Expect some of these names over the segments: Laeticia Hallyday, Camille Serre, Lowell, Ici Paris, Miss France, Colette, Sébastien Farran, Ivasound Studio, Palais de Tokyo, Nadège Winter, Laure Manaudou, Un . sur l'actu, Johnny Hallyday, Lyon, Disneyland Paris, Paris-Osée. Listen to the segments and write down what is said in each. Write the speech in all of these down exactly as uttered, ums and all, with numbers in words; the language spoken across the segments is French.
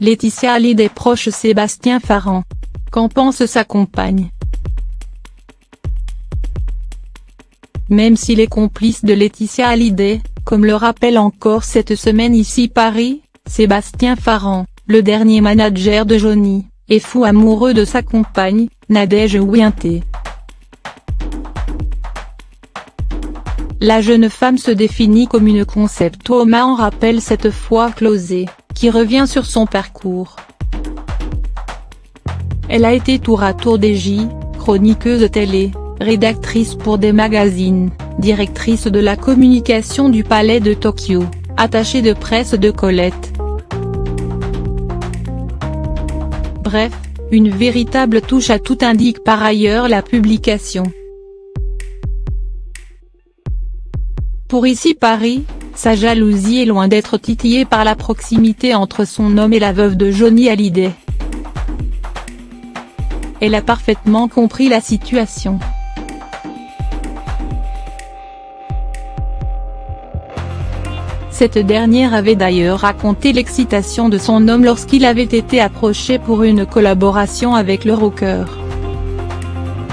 Laeticia Hallyday proche Sébastien Farran. Qu'en pense sa compagne? Même si les complices de Laeticia Hallyday, comme le rappelle encore cette semaine Ici Paris, Sébastien Farran, le dernier manager de Johnny, est fou amoureux de sa compagne, Nadège Winter. La jeune femme se définit comme une concept woman, rappelle cette fois Closé, qui revient sur son parcours. Elle a été tour à tour D J, chroniqueuse télé, rédactrice pour des magazines, directrice de la communication du Palais de Tokyo, attachée de presse de Colette. Bref, une véritable touche à tout, indique par ailleurs la publication. Pour Ici Paris, sa jalousie est loin d'être titillée par la proximité entre son homme et la veuve de Johnny Hallyday. Elle a parfaitement compris la situation. Cette dernière avait d'ailleurs raconté l'excitation de son homme lorsqu'il avait été approché pour une collaboration avec le rocker.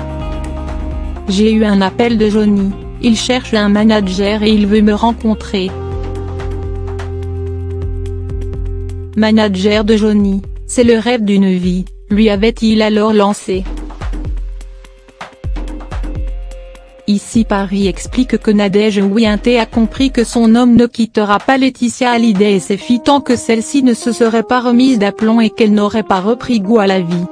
« J'ai eu un appel de Johnny, il cherche un manager et il veut me rencontrer. » Manager de Johnny, c'est le rêve d'une vie, lui avait-il alors lancé. Ici Paris explique que Nadège Winter a compris que son homme ne quittera pas Laeticia Hallyday et ses filles tant que celle-ci ne se serait pas remise d'aplomb et qu'elle n'aurait pas repris goût à la vie.